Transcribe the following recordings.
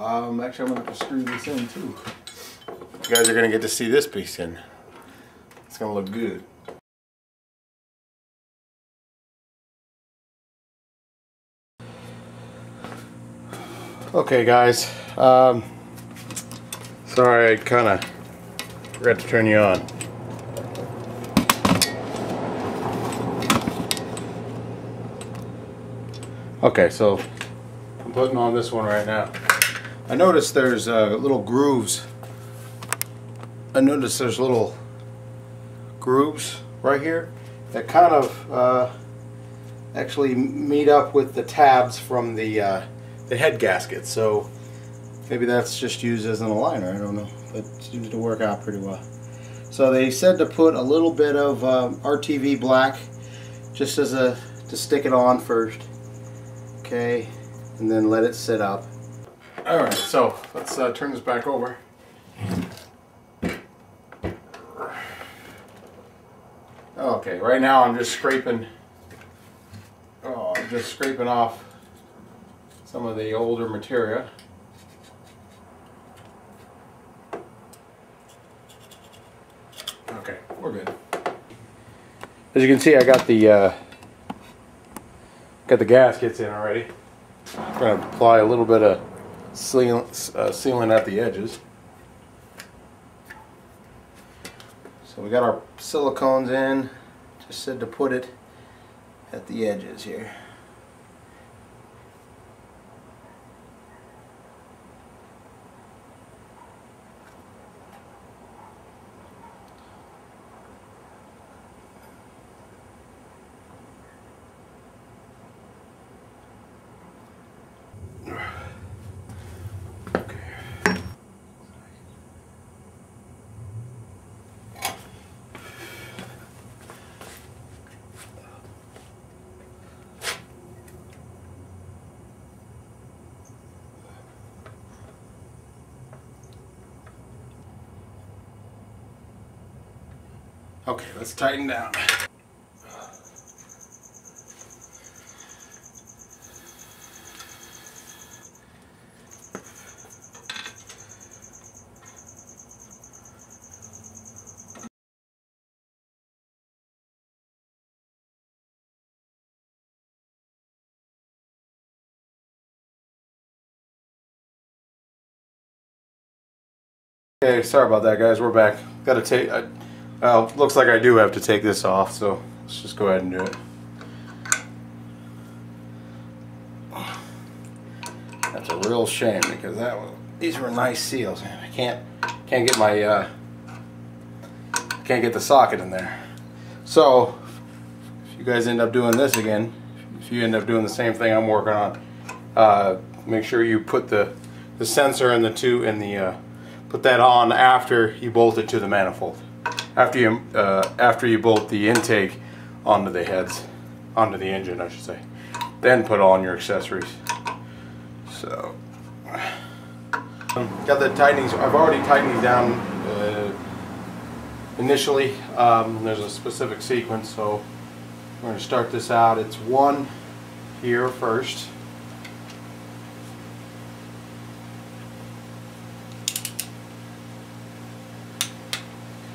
Actually, I'm going to have to screw this in too. You guys are going to get to see this piece in. It's going to look good. Okay, guys. Sorry, I kind of forgot to turn you on. Okay, so I'm putting on this one right now. I noticed there's little grooves. I noticed there's little grooves right here that kind of actually meet up with the tabs from the head gasket. So maybe that's just used as an aligner. I don't know, but it seems to work out pretty well. So they said to put a little bit of RTV black just as to stick it on first. Okay, and then let it sit up. All right, so let's turn this back over. Okay, right now I'm just scraping. Oh, I'm just scraping off some of the older material. Okay, we're good. As you can see, I got the gaskets in already. I'm going to apply a little bit of sealing at the edges. So we got our silicones in. Just said to put it at the edges here. Okay, let's tighten down. Okay, sorry about that, guys. We're back. Gotta take. Well, looks like I do have to take this off, so let's just go ahead and do it. That's a real shame because that was, these were nice seals. I can't get my can't get the socket in there. So if you guys end up doing this again, if you end up doing the same thing I'm working on, make sure you put the sensor and the two in the put that on after you bolt it to the manifold. After you bolt the intake onto the heads, onto the engine, I should say, then put on your accessories. So, got the tightenings. I've already tightened these down initially. There's a specific sequence, so we're going to start this out. It's one here first.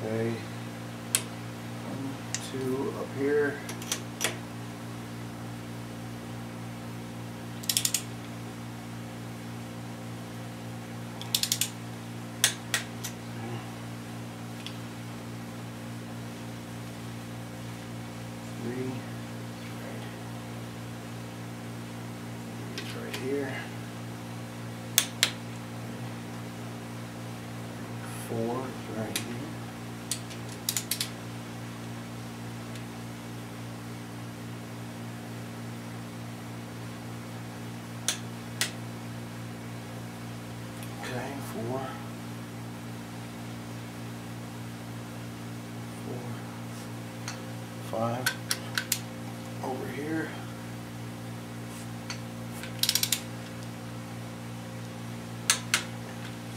Okay. Two up here. Three. It's right here. Four. It's right here. Five over here.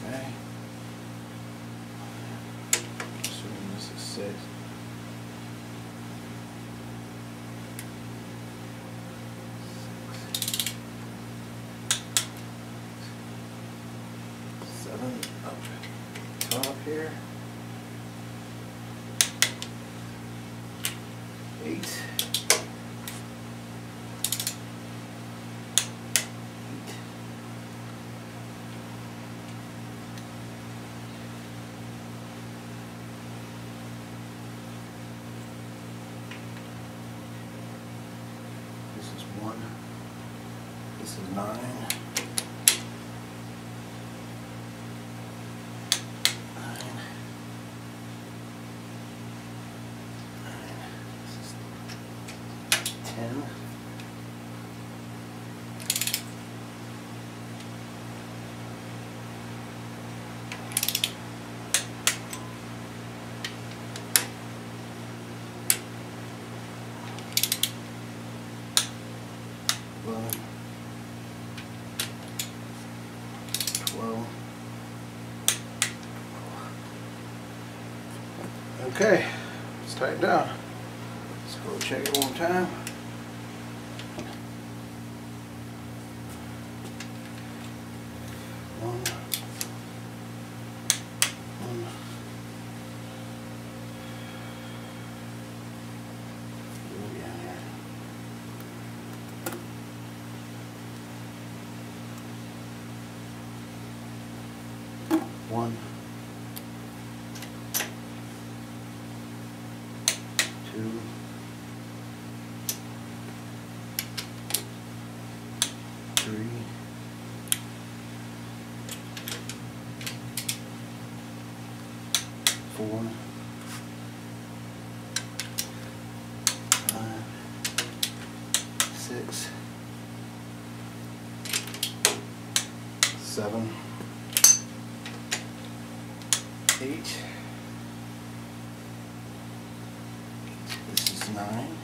Okay. Assuming this is six. aluminum up top here. 8. 1, this is 9, this is 10, Okay, it's tightened down. Let's go check it one time. One. 4, 5, 6, 7, 8. This is 9.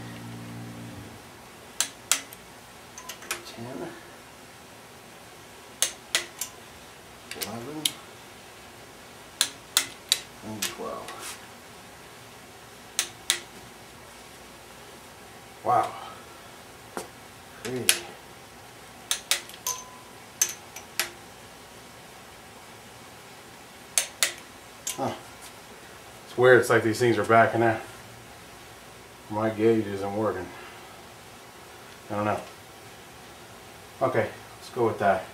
10. 11. And 12. Wow. Crazy. Huh. It's weird, it's like these things are backing out. My gauge isn't working. I don't know. Okay, let's go with that.